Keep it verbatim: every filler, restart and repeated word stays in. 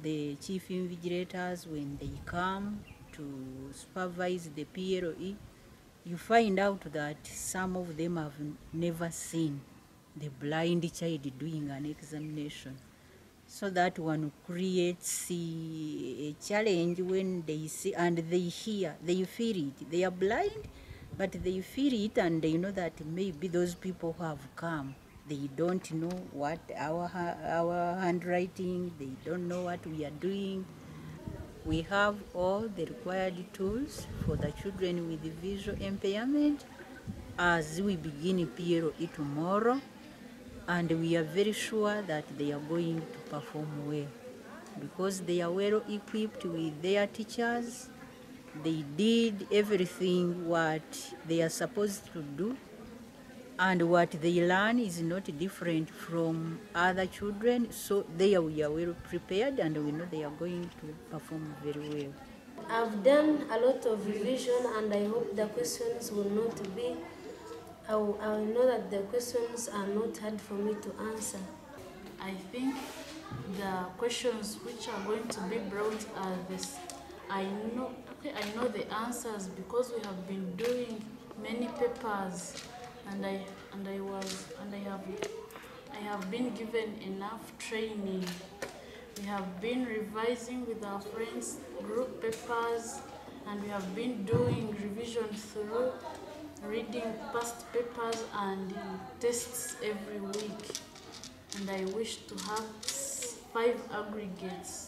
The chief invigilators, when they come to supervise the P L O E, you find out that some of them have never seen the blind child doing an examination. So that one creates a challenge when they see and they hear, they feel it. They are blind, but they feel it, and they know that maybe those people who have come, they don't know what our, our handwriting, they don't know what we are doing. We have all the required tools for the children with visual impairment as we begin P L O E tomorrow. And we are very sure that they are going to perform well because they are well equipped with their teachers. They did everything what they are supposed to do, and what they learn is not different from other children. So they are, we are well prepared, and we know they are going to perform very well. I've done a lot of revision, and I hope the questions will not be I know that the questions are not hard for me to answer. I think the questions which are going to be brought are this. I know, okay, I know the answers because we have been doing many papers, and I and I was and I have I have been given enough training. We have been revising with our friends group papers, and we have been doing revision through. Reading past papers and tests every week, and I wish to have five aggregates.